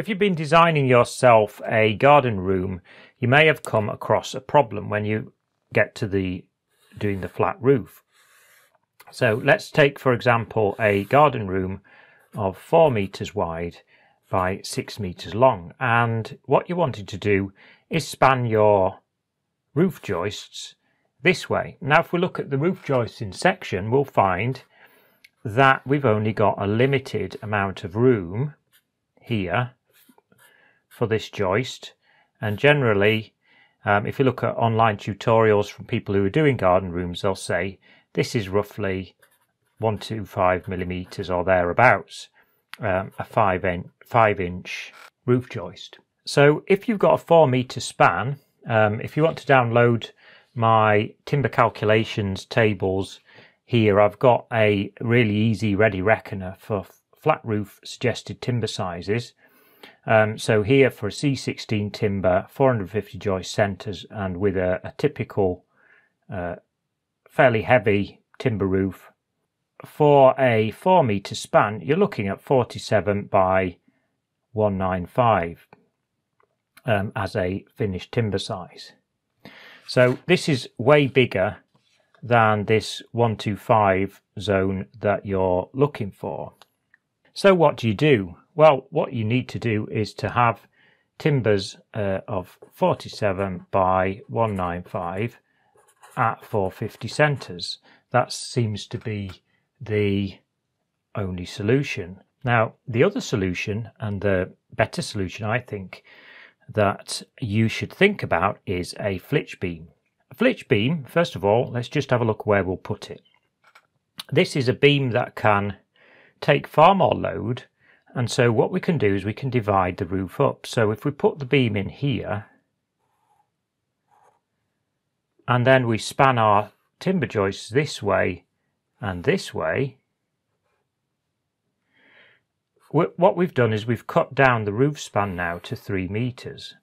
If you've been designing yourself a garden room, you may have come across a problem when you get to doing the flat roof. So let's take, for example, a garden room of 4 meters wide by 6 meters long, and what you wanted to do is span your roof joists this way. Now if we look at the roof joists in section, we'll find that we've only got a limited amount of room here for this joist, and generally if you look at online tutorials from people who are doing garden rooms, they'll say this is roughly 125 millimeters or thereabouts, a 5-inch roof joist. So if you've got a 4-meter span, if you want to download my timber calculations tables here, I've got a really easy ready reckoner for flat roof suggested timber sizes. So here for a C16 timber, 450 joist centres, and with a typical fairly heavy timber roof, for a 4-metre span you're looking at 47 by 195 as a finished timber size. So this is way bigger than this 125 zone that you're looking for. So what do you do? Well, what you need to do is to have timbers of 47 by 195 at 450 centres. That seems to be the only solution. Now, the other solution, and the better solution I think that you should think about, is a flitch beam. A flitch beam, first of all, let's just have a look where we'll put it. This is a beam that can take far more load, and so what we can do is we can divide the roof up. So if we put the beam in here and then we span our timber joists this way and this way, what we've done is we've cut down the roof span now to 3 meters.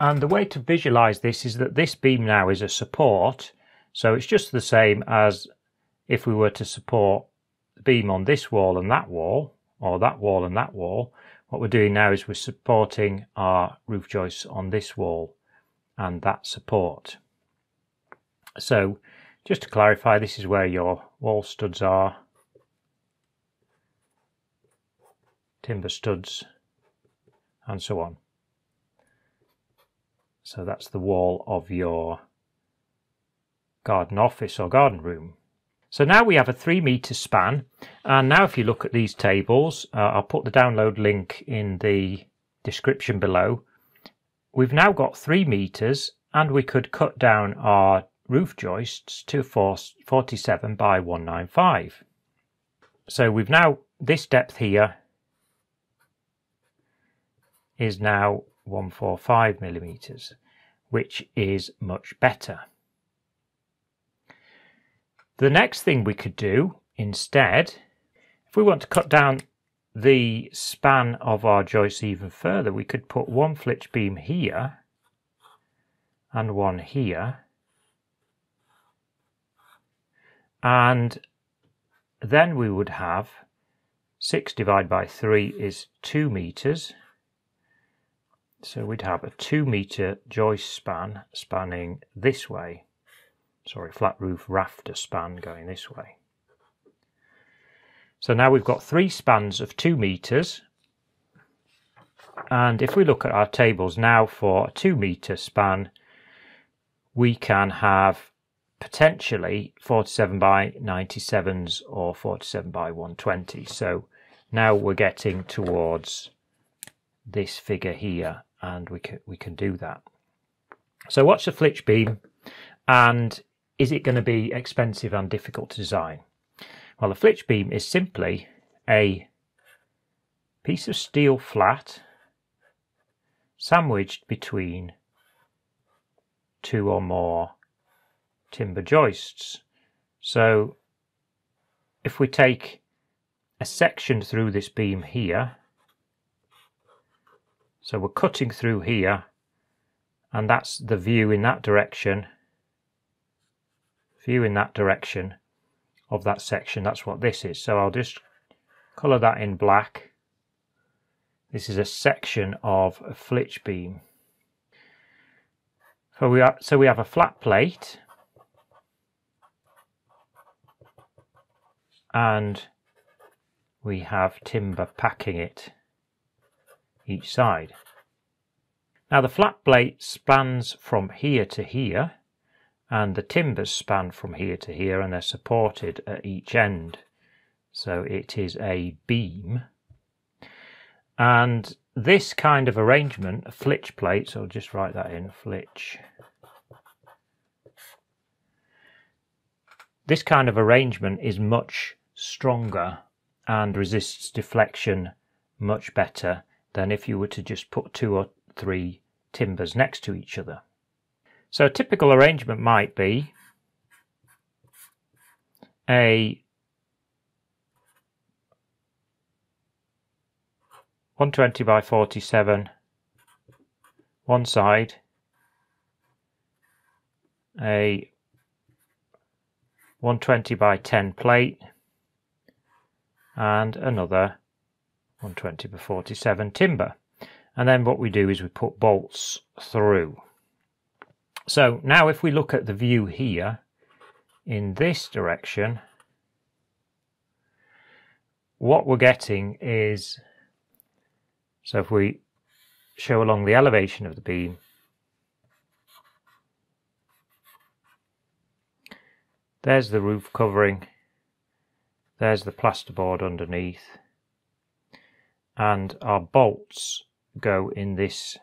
And the way to visualize this is that this beam now is a support, so it's just the same as if we were to support the beam on this wall and that wall, or that wall and that wall. What we're doing now is we're supporting our roof joists on this wall and that support. So just to clarify, this is where your wall studs are, timber studs, and so on. So that's the wall of your garden office or garden room. So now we have a 3-metre span, and now if you look at these tables, I'll put the download link in the description below. We've now got 3 meters, and we could cut down our roof joists to 47 by 195. So we've now, this depth here is now 145 millimeters, which is much better. The next thing we could do instead, if we want to cut down the span of our joists even further, we could put one flitch beam here and one here, and then we would have 6 divided by 3 is 2 meters, so we'd have a 2-meter joist span spanning this way. Sorry, flat roof rafter span going this way. So now we've got 3 spans of 2 meters, and if we look at our tables now for a 2-meter span, we can have potentially 47 by 97s or 47 by 120. So now we're getting towards this figure here, and we can do that. So what's a flitch beam, and is it going to be expensive and difficult to design? Well, a flitch beam is simply a piece of steel flat sandwiched between 2 or more timber joists. So if we take a section through this beam here, so we're cutting through here, and that's the view in that direction, view in that direction of that section. That's what this is. So I'll just Colour that in black. This is a section of a flitch beam. So we have a flat plate and we have timber packing it each side. Now the flat plate spans from here to here, and the timbers span from here to here, and they're supported at each end. So it is a beam. And this kind of arrangement, a flitch plate, so I'll just write that in, flitch. This kind of arrangement is much stronger and resists deflection much better than if you were to just put two or three timbers next to each other. So a typical arrangement might be a 120 by 47 one side, a 120 by 10 plate, and another 120 by 47 timber. And then what we do is we put bolts through. So now if we look at the view here in this direction, what we're getting is, so if we show along the elevation of the beam, there's the roof covering, there's the plasterboard underneath, and our bolts go in this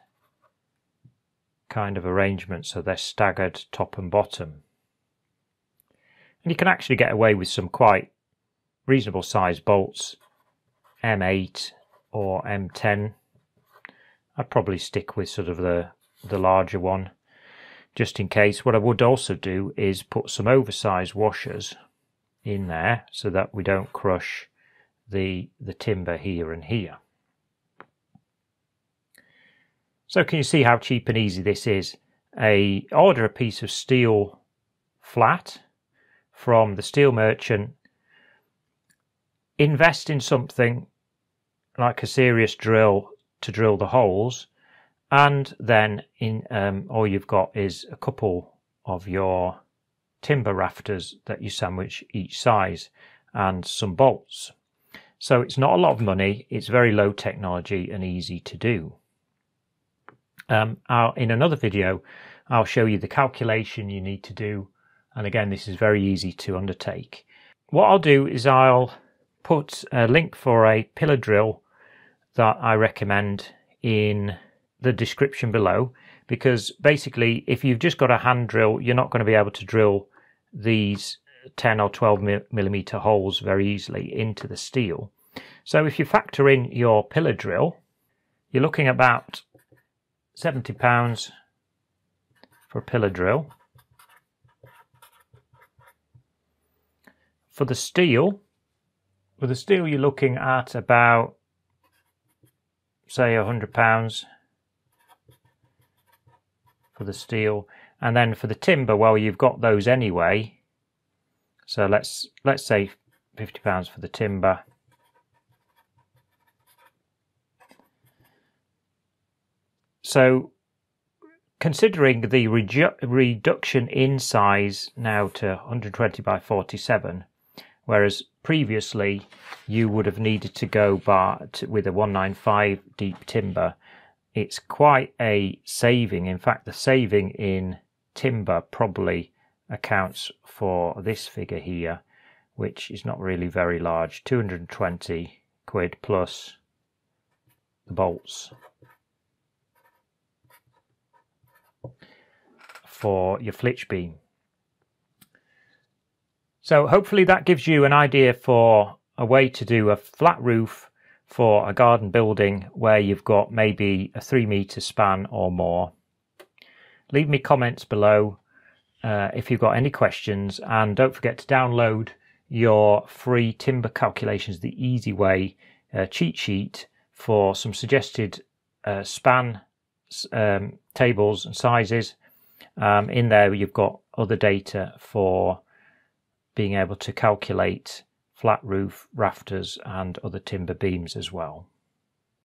kind of arrangement, so they're staggered top and bottom. And you can actually get away with some quite reasonable size bolts, M8 or M10. I'd probably stick with sort of the larger one just in case. What I would also do is put some oversized washers in there so that we don't crush the timber here and here. So can you see how cheap and easy this is? Order a piece of steel flat from the steel merchant, invest in something like a serious drill to drill the holes, and then all you've got is a couple of your timber rafters that you sandwich each size and some bolts. So it's not a lot of money, it's very low technology and easy to do. In another video, I'll show you the calculation you need to do. And again, this is very easy to undertake. What I'll do is I'll put a link for a pillar drill that I recommend in the description below, because basically, if you've just got a hand drill, you're not going to be able to drill these 10 or 12 millimeter holes very easily into the steel. So if you factor in your pillar drill, you're looking at about £70 for a pillar drill. For the steel, you're looking at about, say, £100 for the steel. And then for the timber, well, you've got those anyway. So let's say £50 for the timber. So considering the reduction in size now to 120 by 47, whereas previously you would have needed to go with a 195 deep timber, it's quite a saving. In fact, the saving in timber probably accounts for this figure here, which is not really very large, 220 quid plus the bolts for your flitch beam. So hopefully that gives you an idea for a way to do a flat roof for a garden building where you've got maybe a 3 meter span or more. Leave me comments below if you've got any questions, and don't forget to download your free timber calculations, the easy way cheat sheet for some suggested span tables and sizes. In there you've got other data for being able to calculate flat roof rafters and other timber beams as well.